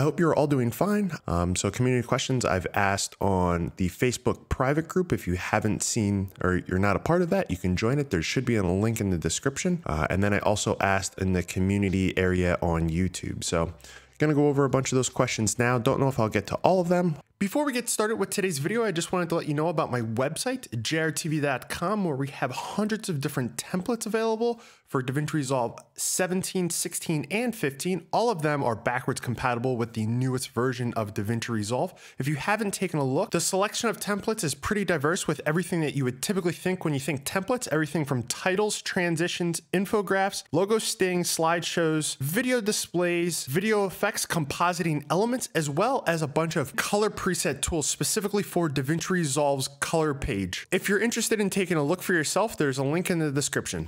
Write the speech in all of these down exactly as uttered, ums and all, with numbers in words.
I hope you're all doing fine. Um, so community questions I've asked on the Facebook private group. If you haven't seen or you're not a part of that, you can join it. There should be a link in the description. Uh, and then I also asked in the community area on YouTube. So gonna go over a bunch of those questions now. Don't know if I'll get to all of them. Before we get started with today's video, I just wanted to let you know about my website, J R T V dot com, where we have hundreds of different templates available for DaVinci Resolve seventeen, sixteen, and fifteen. All of them are backwards compatible with the newest version of DaVinci Resolve. If you haven't taken a look, the selection of templates is pretty diverse with everything that you would typically think when you think templates, everything from titles, transitions, infographics, logo stings, slideshows, video displays, video effects, compositing elements, as well as a bunch of color pre preset tools specifically for DaVinci Resolve's color page. If you're interested in taking a look for yourself, there's a link in the description.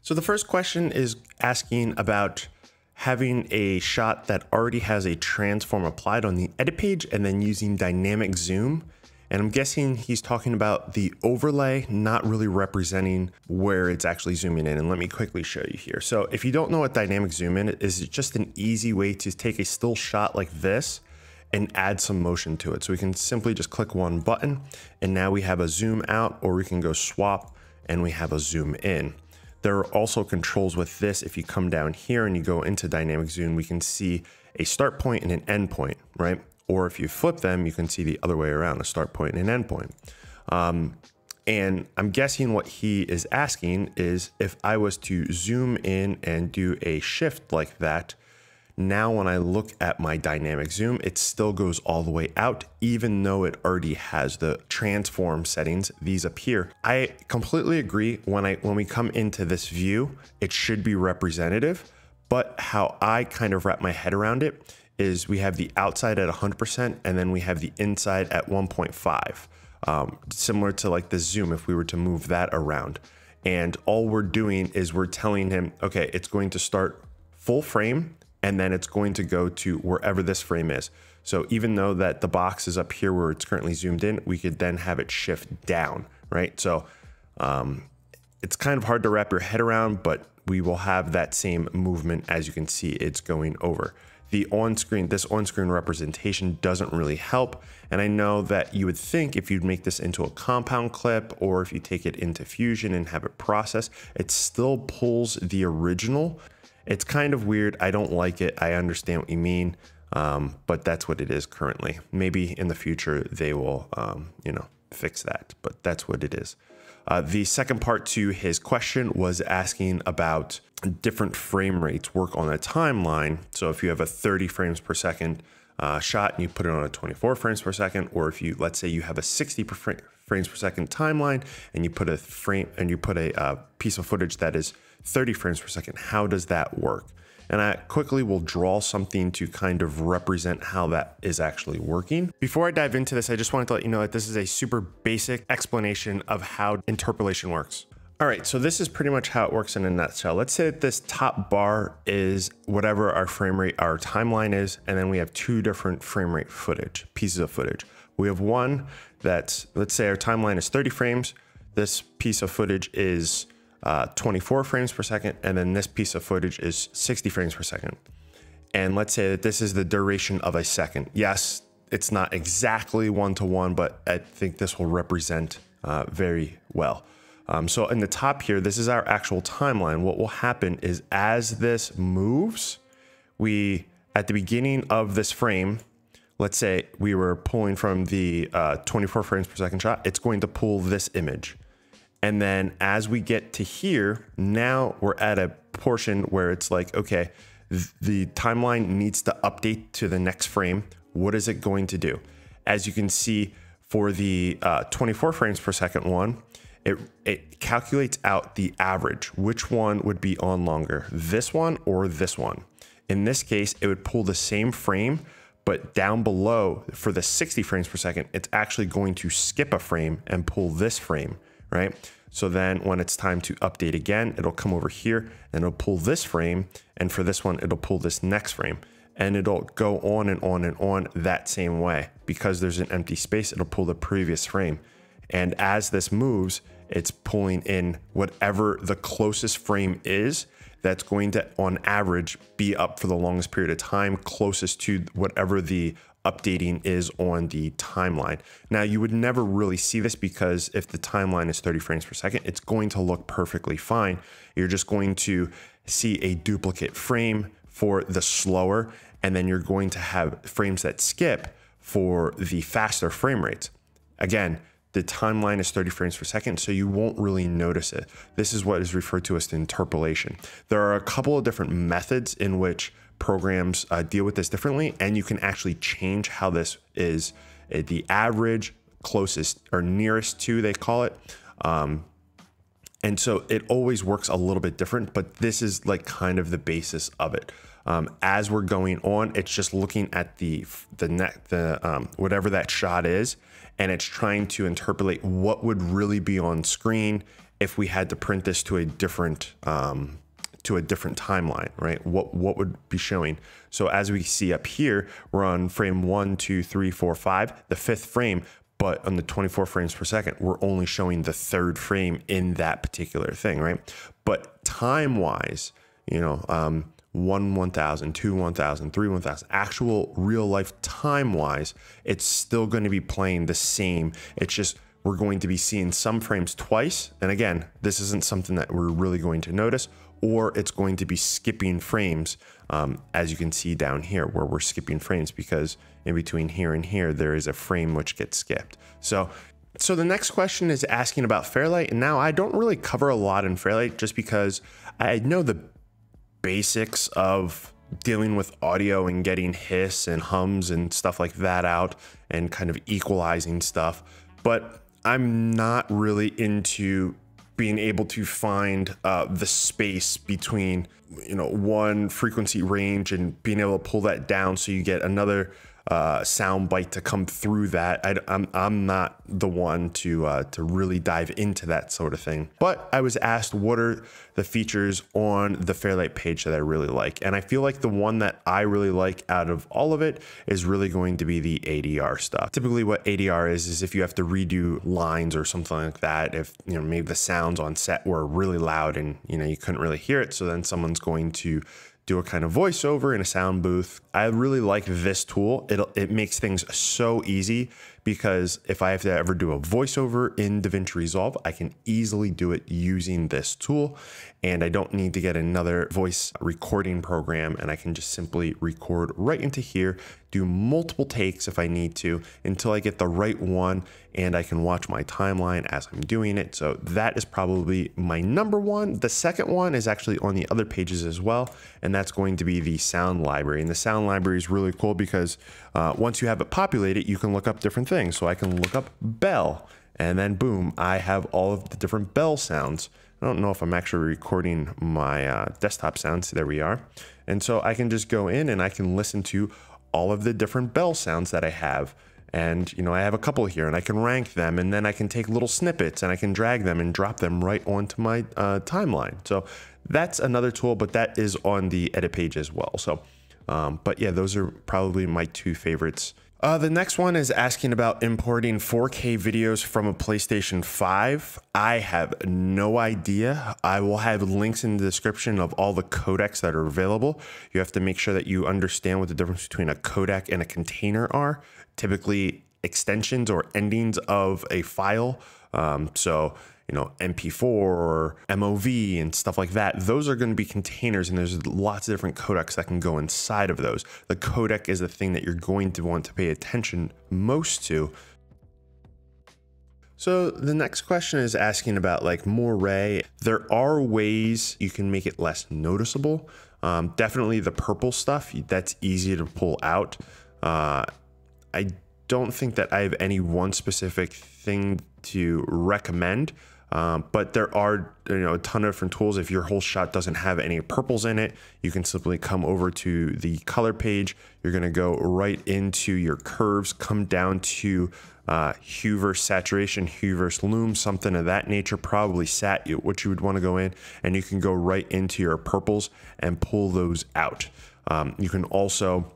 So the first question is asking about having a shot that already has a transform applied on the edit page and then using dynamic zoom. And I'm guessing he's talking about the overlay not really representing where it's actually zooming in. And let me quickly show you here. So if you don't know what dynamic zoom in is, it's just an easy way to take a still shot like this and add some motion to it. So we can simply just click one button and now we have a zoom out, or we can go swap and we have a zoom in. There are also controls with this. If you come down here and you go into dynamic zoom, we can see a start point and an end point, right? Or if you flip them, you can see the other way around, a start point and an end point. Um, and I'm guessing what he is asking is if I was to zoom in and do a shift like that, now, when I look at my dynamic zoom, it still goes all the way out, even though it already has the transform settings. These appear. I completely agree. When I when we come into this view, it should be representative. But how I kind of wrap my head around it is we have the outside at one hundred percent and then we have the inside at one point five, um, similar to like the zoom if we were to move that around. And all we're doing is we're telling him, okay, it's going to start full frame, and then it's going to go to wherever this frame is. So even though that the box is up here where it's currently zoomed in, we could then have it shift down, right? So um, it's kind of hard to wrap your head around, but we will have that same movement. As you can see, it's going over. The on-screen, this on-screen representation doesn't really help. And I know that you would think if you'd make this into a compound clip, or if you take it into Fusion and have it process, it still pulls the original. It's kind of weird. I don't like it. I understand what you mean, um, but that's what it is currently. Maybe in the future they will, um, you know, fix that, but that's what it is. Uh, the second part to his question was asking about different frame rates work on a timeline. So if you have a thirty frames per second uh, shot and you put it on a twenty-four frames per second, or if you, let's say you have a sixty per frame, frames per second timeline and you put a frame and you put a uh, piece of footage that is thirty frames per second, how does that work? And I quickly will draw something to kind of represent how that is actually working. Before I dive into this, I just wanted to let you know that this is a super basic explanation of how interpolation works. All right, so this is pretty much how it works in a nutshell. Let's say that this top bar is whatever our frame rate, our timeline is, and then we have two different frame rate footage, pieces of footage. We have one that's, let's say our timeline is thirty frames. This piece of footage is uh, twenty-four frames per second. And then this piece of footage is sixty frames per second. And let's say that this is the duration of a second. Yes, it's not exactly one-to-one, but I think this will represent uh, very well. Um, so in the top here, this is our actual timeline. What will happen is as this moves, we, at the beginning of this frame, let's say we were pulling from the uh, twenty-four frames per second shot, it's going to pull this image. And then as we get to here, now we're at a portion where it's like, okay, the timeline needs to update to the next frame. What is it going to do? As you can see for the uh, twenty-four frames per second one, it, it calculates out the average, which one would be on longer, this one or this one. In this case, it would pull the same frame, but down below for the sixty frames per second, it's actually going to skip a frame and pull this frame, right? So then when it's time to update again, it'll come over here and it'll pull this frame. And for this one, it'll pull this next frame, and it'll go on and on and on that same way. Because there's an empty space, it'll pull the previous frame. And as this moves, it's pulling in whatever the closest frame is that's going to, on average, be up for the longest period of time, closest to whatever the updating is on the timeline. Now, you would never really see this because if the timeline is thirty frames per second, it's going to look perfectly fine. You're just going to see a duplicate frame for the slower, and then you're going to have frames that skip for the faster frame rates. Again, the timeline is thirty frames per second, so you won't really notice it. This is what is referred to as the interpolation. There are a couple of different methods in which programs uh, deal with this differently, and you can actually change how this is uh, the average, closest, or nearest to, they call it. Um, and so it always works a little bit different, but this is like kind of the basis of it. Um, as we're going on, it's just looking at the the net the um, whatever that shot is, and it's trying to interpolate what would really be on screen if we had to print this to a different um, to a different timeline, right? What what would be showing? So as we see up here, we're on frame one, two, three, four, five, the fifth frame, but on the twenty-four frames per second, we're only showing the third frame in that particular thing, right? But time-wise, you know. Um, one one thousand, two one thousand, three one thousand, actual real life time wise, it's still going to be playing the same. It's just we're going to be seeing some frames twice. And again, this isn't something that we're really going to notice, or it's going to be skipping frames, um, as you can see down here where we're skipping frames because in between here and here, there is a frame which gets skipped. So So the next question is asking about Fairlight. And now I don't really cover a lot in Fairlight just because I know the basics of dealing with audio and getting hiss and hums and stuff like that out and kind of equalizing stuff, but I'm not really into being able to find uh, the space between, you know, one frequency range and being able to pull that down so you get another uh, sound bite to come through that. I, I'm, I'm not the one to, uh, to really dive into that sort of thing. But I was asked what are the features on the Fairlight page that I really like. And I feel like the one that I really like out of all of it is really going to be the A D R stuff. Typically what A D R is, is if you have to redo lines or something like that, if, you know, maybe the sounds on set were really loud and, you know, you couldn't really hear it. So then someone's going to do a kind of voiceover in a sound booth. I really like this tool. It it makes things so easy because if I have to ever do a voiceover in DaVinci Resolve, I can easily do it using this tool, and I don't need to get another voice recording program, and I can just simply record right into here, do multiple takes if I need to until I get the right one, and I can watch my timeline as I'm doing it. So that is probably my number one. The second one is actually on the other pages as well, and that's going to be the sound library. And the sound library is really cool because uh, once you have it populated, you can look up different things. So I can look up bell, and then boom, I have all of the different bell sounds. I don't know if I'm actually recording my uh, desktop sounds. There we are. And so I can just go in and I can listen to all of the different bell sounds that I have. And, you know, I have a couple here and I can rank them, and then I can take little snippets and I can drag them and drop them right onto my uh, timeline. So that's another tool, but that is on the edit page as well. So, um, but yeah, those are probably my two favorites. Uh, the next one is asking about importing four K videos from a PlayStation five. I have no idea. I will have links in the description of all the codecs that are available. You have to make sure that you understand what the difference between a codec and a container are. Typically extensions or endings of a file. Um, so, you know, M P four or M O V and stuff like that. Those are going to be containers, and there's lots of different codecs that can go inside of those. The codec is the thing that you're going to want to pay attention most to. So the next question is asking about like moiré. There are ways you can make it less noticeable. Um, definitely the purple stuff, that's easy to pull out. Uh, I don't think that I have any one specific thing to recommend. Um, but there are, you know, a ton of different tools. If your whole shot doesn't have any purples in it, you can simply come over to the color page. You're going to go right into your curves, come down to uh, hue versus saturation, hue versus lume, something of that nature, probably sat you, what you would want to go in, and you can go right into your purples and pull those out. Um, you can also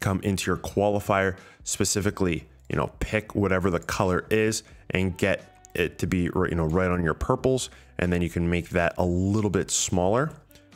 come into your qualifier, specifically, you know, pick whatever the color is and get it to be, you know, right on your purples, and then you can make that a little bit smaller.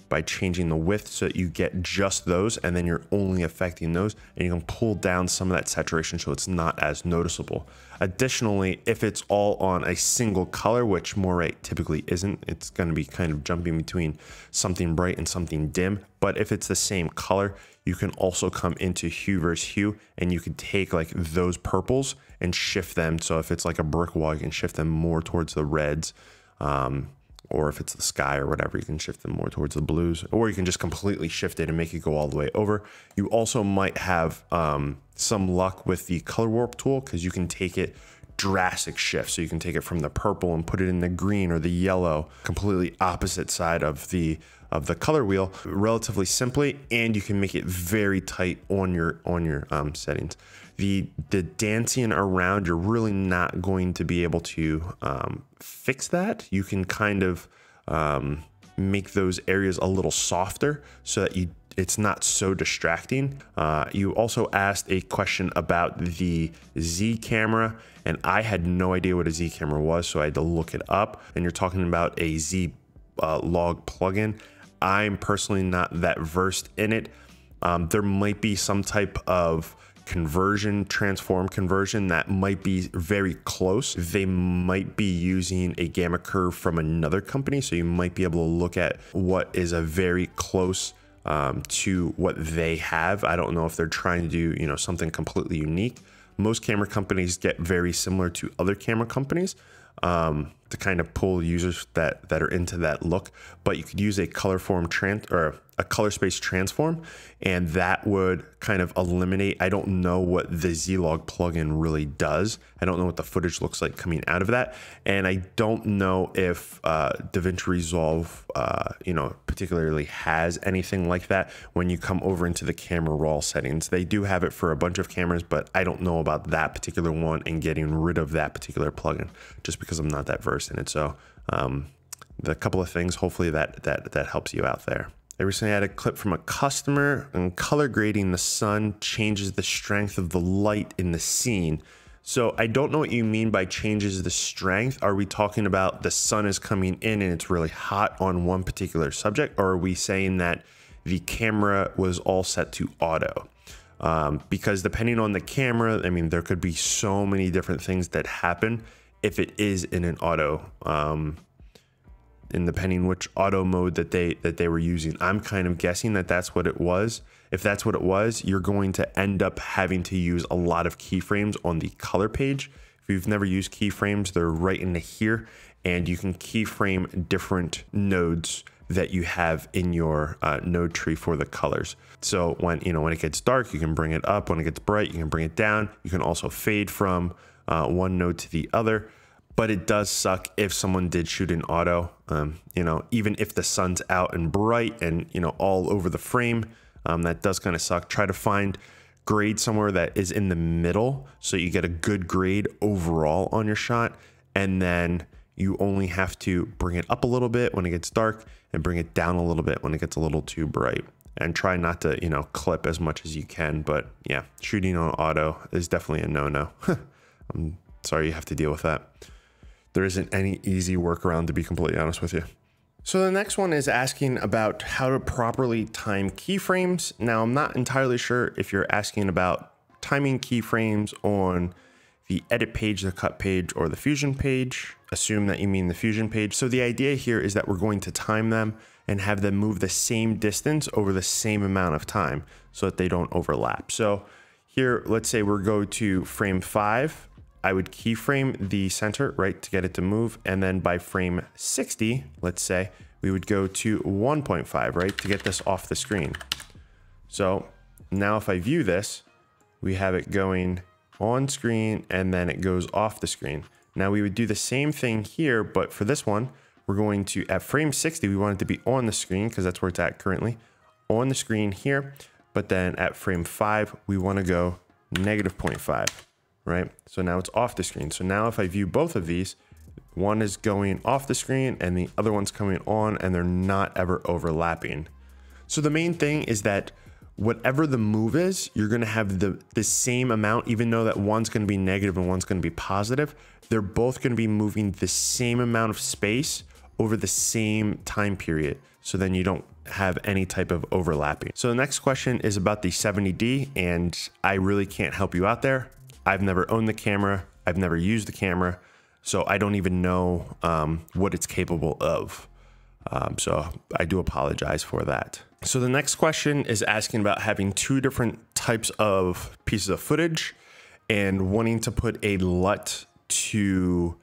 by changing the width so that you get just those, and then you're only affecting those, and you can pull down some of that saturation so it's not as noticeable. Additionally, if it's all on a single color, which moiré typically isn't, it's going to be kind of jumping between something bright and something dim. But if it's the same color, you can also come into hue versus hue, and you can take like those purples and shift them. So if it's like a brick wall, you can shift them more towards the reds. Um, or if it's the sky or whatever, you can shift them more towards the blues, or you can just completely shift it and make it go all the way over. You also might have um, some luck with the color warp tool, because you can take it drastic shifts. So you can take it from the purple and put it in the green or the yellow, completely opposite side of the of the color wheel, relatively simply, and you can make it very tight on your on your um, settings. The, the dancing around, you're really not going to be able to um, fix that. You can kind of um, make those areas a little softer so that you it's not so distracting. Uh, you also asked a question about the Z camera, and I had no idea what a Z camera was, so I had to look it up. And you're talking about a Z uh, log plugin. I'm personally not that versed in it. Um, there might be some type of conversion, transform conversion that might be very close. They might be using a gamma curve from another company, so you might be able to look at what is a very close um, to what they have. I don't know if they're trying to do, you know, something completely unique. Most camera companies get very similar to other camera companies um, to kind of pull users that that are into that look. But you could use a color form trans or a color space transform, and that would kind of eliminate. I don't know what the Z-Log plugin really does. I don't know what the footage looks like coming out of that, and I don't know if uh, DaVinci Resolve, uh, you know, particularly has anything like that when you come over into the camera raw settings. They do have it for a bunch of cameras, but I don't know about that particular one and getting rid of that particular plugin just because I'm not that versed in it. So, um, the couple of things. Hopefully that that that helps you out there. I recently had a clip from a customer and color grading the sun changes the strength of the light in the scene. So I don't know what you mean by changes the strength. Are we talking about the sun is coming in and it's really hot on one particular subject? Or are we saying that the camera was all set to auto? Um, because depending on the camera, I mean, there could be so many different things that happen if it is in an auto um, and depending which auto mode that they that they were using. I'm kind of guessing that that's what it was. If that's what it was, you're going to end up having to use a lot of keyframes on the color page. If you've never used keyframes, they're right in here, and you can keyframe different nodes that you have in your uh, node tree for the colors. So when you know when it gets dark, you can bring it up. When it gets bright, you can bring it down. You can also fade from uh, one node to the other. But it does suck if someone did shoot in auto, um, you know, even if the sun's out and bright and, you know, all over the frame, um, that does kind of suck. Try to find grade somewhere that is in the middle so you get a good grade overall on your shot. And then you only have to bring it up a little bit when it gets dark and bring it down a little bit when it gets a little too bright. And try not to, you know, clip as much as you can. But yeah, shooting on auto is definitely a no-no. I'm sorry you have to deal with that. There isn't any easy workaround, to be completely honest with you. So the next one is asking about how to properly time keyframes. Now, I'm not entirely sure if you're asking about timing keyframes on the edit page, the cut page, or the Fusion page. Assume that you mean the Fusion page. So the idea here is that we're going to time them and have them move the same distance over the same amount of time so that they don't overlap. So here, let's say we go to frame five. I would keyframe the center, right, to get it to move. And then by frame sixty, let's say, we would go to one point five, right, to get this off the screen. So now if I view this, we have it going on screen and then it goes off the screen. Now we would do the same thing here, but for this one, we're going to, at frame sixty, we want it to be on the screen because that's where it's at currently, on the screen here. But then at frame five, we want to go negative zero point five. Right? So now it's off the screen. So now if I view both of these, one is going off the screen and the other one's coming on, and they're not ever overlapping. So the main thing is that whatever the move is, you're going to have the, the same amount, even though that one's going to be negative and one's going to be positive. They're both going to be moving the same amount of space over the same time period. so then you don't have any type of overlapping. So the next question is about the seventy D, and I really can't help you out there. I've never owned the camera. I've never used the camera. So I don't even know um, what it's capable of. Um, so I do apologize for that. So the next question is asking about having two different types of pieces of footage and wanting to put a L U T to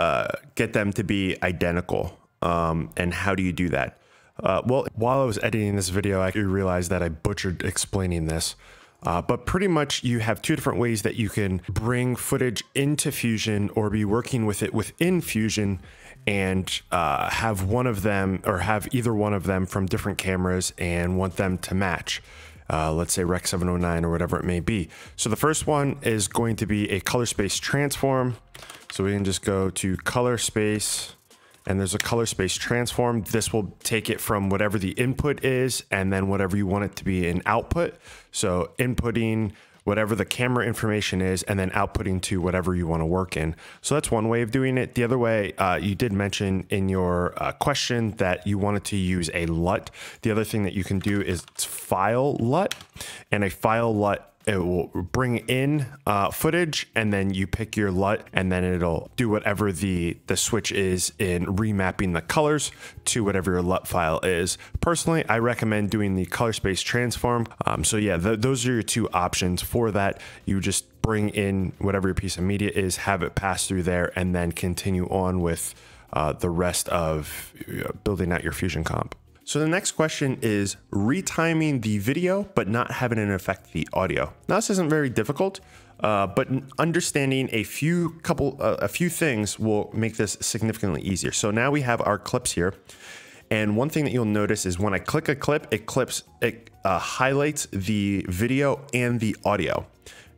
uh, get them to be identical. Um, and how do you do that? Uh, well, while I was editing this video, I realized that I butchered explaining this. Uh, but pretty much you have two different ways that you can bring footage into Fusion or be working with it within Fusion and uh, have one of them or have either one of them from different cameras and want them to match. Uh, let's say Rec. seven oh nine or whatever it may be. So the first one is going to be a color space transform. So we can just go to color space and there's a color space transform. This will take it from whatever the input is and then whatever you want it to be in output. So inputting whatever the camera information is and then outputting to whatever you want to work in. So that's one way of doing it. The other way, uh, you did mention in your uh, question that you wanted to use a L U T. The other thing that you can do is file L U T, and a file L U T, it will bring in uh, footage and then you pick your L U T and then it'll do whatever the, the switch is in remapping the colors to whatever your L U T file is. Personally, I recommend doing the color space transform. Um, so yeah, th those are your two options for that. You just bring in whatever your piece of media is, have it pass through there and then continue on with uh, the rest of uh, building out your Fusion comp. So the next question is retiming the video, but not having it affect the audio. Now this isn't very difficult, uh, but understanding a few couple, uh, a few things will make this significantly easier. So now we have our clips here. And one thing that you'll notice is when I click a clip, it clips, it uh, highlights the video and the audio.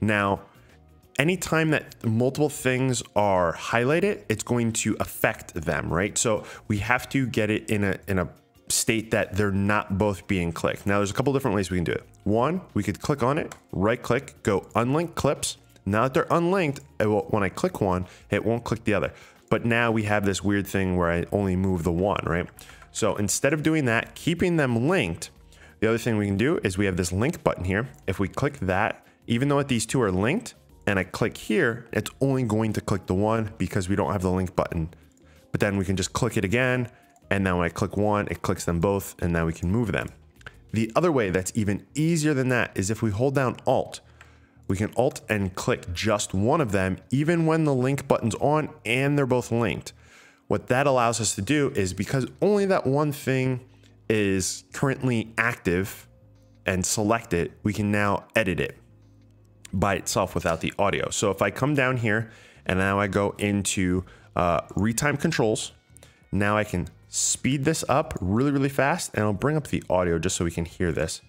Now, anytime that multiple things are highlighted, it's going to affect them, right? So we have to get it in a, in a, state that they're not both being clicked. Now there's a couple different ways we can do it. One, we could click on it, right click, go unlink clips. Now that they're unlinked, it will, when I click one, it won't click the other. But now we have this weird thing where I only move the one, right? So instead of doing that, keeping them linked, the other thing we can do is we have this link button here. If we click that, even though these two are linked and I click here, it's only going to click the one because we don't have the link button. But then we can just click it again. And then when I click one, it clicks them both, and now we can move them. The other way that's even easier than that is if we hold down Alt, we can Alt and click just one of them, even when the link button's on and they're both linked. What that allows us to do is because only that one thing is currently active and select it, we can now edit it by itself without the audio. So if I come down here and now I go into uh, retime controls, now I can speed this up really, really fast, and I'll bring up the audio just so we can hear this.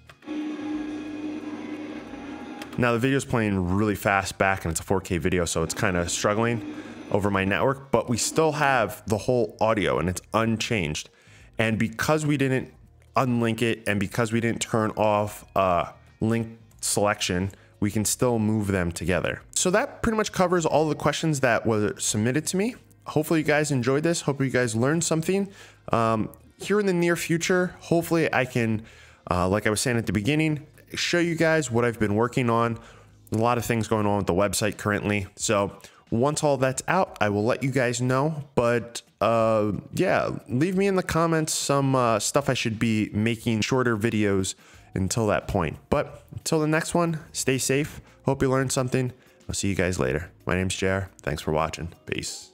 Now the video is playing really fast back and it's a four K video, so it's kind of struggling over my network, but we still have the whole audio and it's unchanged. And because we didn't unlink it and because we didn't turn off uh, link selection, we can still move them together. So that pretty much covers all the questions that were submitted to me. Hopefully you guys enjoyed this. Hope you guys learned something. Um, here in the near future, hopefully I can, uh, like I was saying at the beginning, show you guys what I've been working on. A lot of things going on with the website currently. So once all that's out, I will let you guys know. But uh, yeah, leave me in the comments some uh, stuff I should be making shorter videos until that point. But until the next one, stay safe. Hope you learned something. I'll see you guys later. My name's J R. Thanks for watching. Peace.